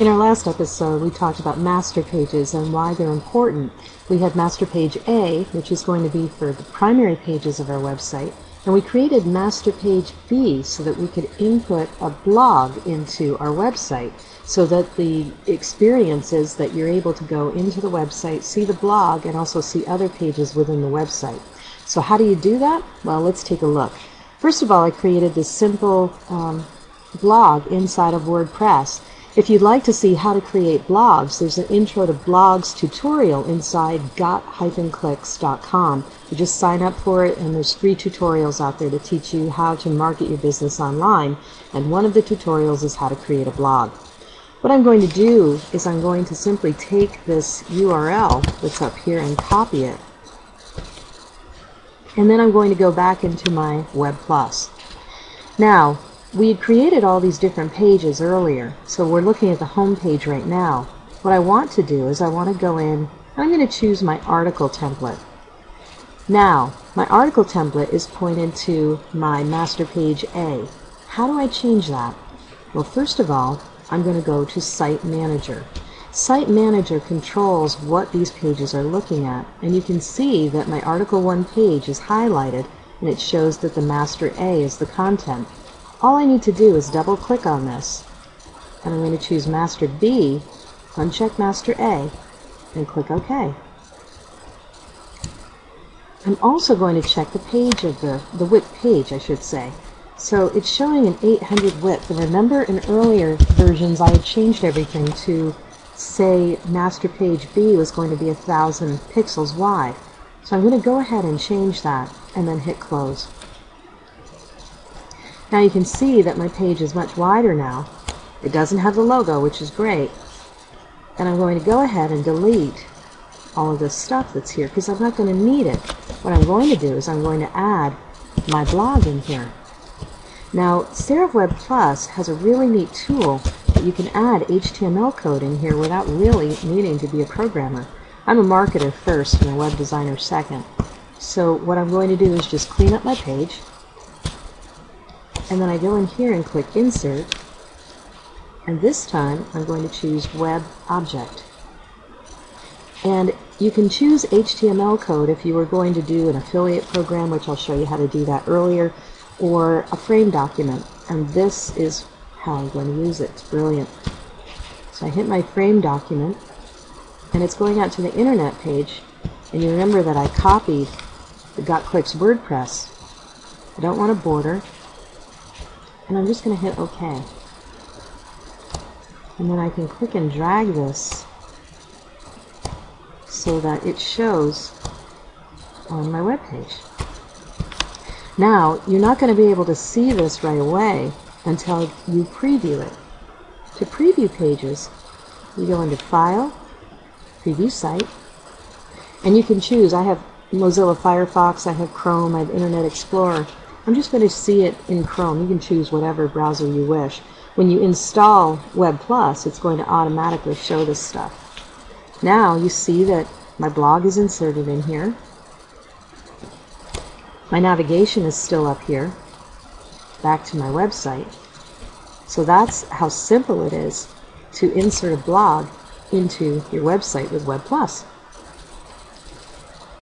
In our last episode, we talked about master pages and why they're important. We had master page A, which is going to be for the primary pages of our website, and we created master page B so that we could input a blog into our website so that the experience is that you're able to go into the website, see the blog, and also see other pages within the website. So how do you do that? Well, let's take a look. First of all, I created this simple blog inside of WordPress. If you'd like to see how to create blogs, there's an intro to blogs tutorial inside got-clicks.com. You just sign up for it, and there's free tutorials out there to teach you how to market your business online, and one of the tutorials is how to create a blog. What I'm going to do is I'm going to simply take this URL that's up here and copy it, and then I'm going to go back into my WebPlus. Now, we had created all these different pages earlier, so we're looking at the home page right now. What I want to do is I want to go in, I'm going to choose my article template. Now, my article template is pointed to my master page A. How do I change that? Well, first of all, I'm going to go to Site Manager. Site Manager controls what these pages are looking at, and you can see that my Article 1 page is highlighted, and it shows that the master A is the content. All I need to do is double click on this, and I'm going to choose Master B, uncheck Master A, and click OK. I'm also going to check the page of the width page, I should say. So it's showing an 800 width, and remember in earlier versions I had changed everything to say Master Page B was going to be 1,000 pixels wide. So I'm going to go ahead and change that, and then hit close. Now you can see that my page is much wider now. It doesn't have the logo, which is great. And I'm going to go ahead and delete all of this stuff that's here because I'm not going to need it. What I'm going to do is I'm going to add my blog in here. Now, Serif WebPlus has a really neat tool that you can add HTML code in here without really needing to be a programmer. I'm a marketer first and a web designer second. So what I'm going to do is just clean up my page. And then I go in here and click Insert, and this time I'm going to choose Web Object. And you can choose HTML code if you were going to do an affiliate program, which I'll show you how to do that earlier, or a frame document, and this is how I'm going to use it. It's brilliant. So I hit my frame document, and it's going out to the internet page, and you remember that I copied the got-clicks WordPress. I don't want a border. And I'm just going to hit OK. And then I can click and drag this so that it shows on my web page. Now, you're not going to be able to see this right away until you preview it. To preview pages, you go into File, Preview Site, and you can choose. I have Mozilla Firefox, I have Chrome, I have Internet Explorer. I'm just going to see it in Chrome. You can choose whatever browser you wish. When you install WebPlus, it's going to automatically show this stuff. Now you see that my blog is inserted in here. My navigation is still up here, back to my website. So that's how simple it is to insert a blog into your website with WebPlus.